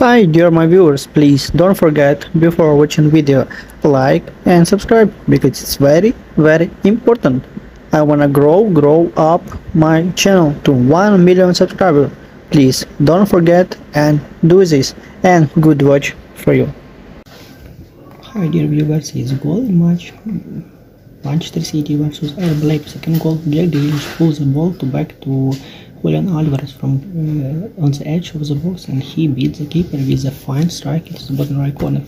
Hi dear my viewers, please don't forget before watching video like and subscribe because it's very important. I wanna grow up my channel to 1 million subscribers. Please don't forget and do this, and good watch for you. Hi dear viewers, it's goal match Manchester City versus RB Leipzig. Second goal, Jack Grealish pulls the ball back to Julian Alvarez from on the edge of the box, and he beats the keeper with a fine strike into the bottom right corner.